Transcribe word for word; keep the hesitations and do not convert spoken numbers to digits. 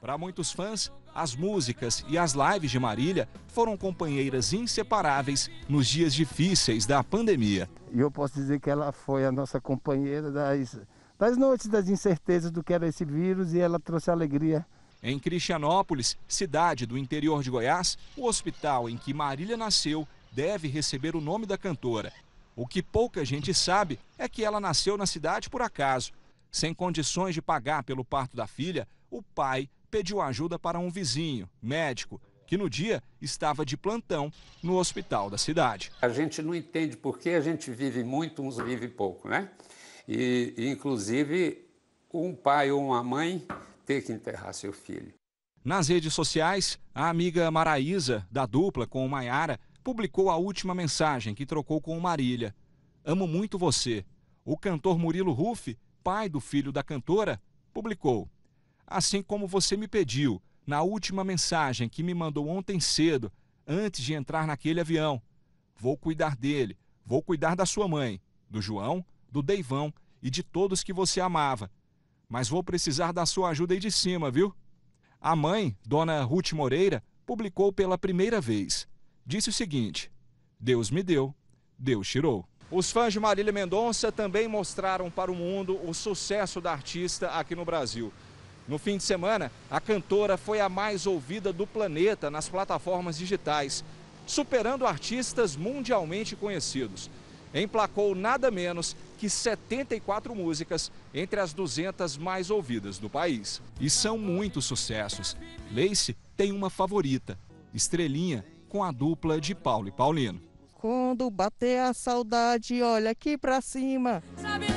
Para muitos fãs, as músicas e as lives de Marília foram companheiras inseparáveis nos dias difíceis da pandemia. E eu posso dizer que ela foi a nossa companheira das, das noites das incertezas do que era esse vírus, e ela trouxe alegria. Em Cristianópolis, cidade do interior de Goiás, o hospital em que Marília nasceu deve receber o nome da cantora. O que pouca gente sabe é que ela nasceu na cidade por acaso. Sem condições de pagar pelo parto da filha, o pai pediu ajuda para um vizinho, médico, que no dia estava de plantão no hospital da cidade. A gente não entende por que a gente vive muito, uns vivem pouco, né? E, inclusive, um pai ou uma mãe ter que enterrar seu filho. Nas redes sociais, a amiga Maraísa, da dupla com Maiara, publicou a última mensagem que trocou com Marília. Amo muito você. O cantor Murilo Huff, pai do filho da cantora, publicou: assim como você me pediu, na última mensagem que me mandou ontem cedo, antes de entrar naquele avião. Vou cuidar dele, vou cuidar da sua mãe, do João, do Deivão e de todos que você amava. Mas vou precisar da sua ajuda aí de cima, viu? A mãe, dona Ruth Moreira, publicou pela primeira vez. Disse o seguinte: Deus me deu, Deus tirou. Os fãs de Marília Mendonça também mostraram para o mundo o sucesso da artista aqui no Brasil. No fim de semana, a cantora foi a mais ouvida do planeta nas plataformas digitais, superando artistas mundialmente conhecidos. Emplacou nada menos que setenta e quatro músicas entre as duzentas mais ouvidas do país. E são muitos sucessos. Lace tem uma favorita, Estrelinha, com a dupla de Paulo e Paulino. Quando bater a saudade, olha aqui pra cima. Sabe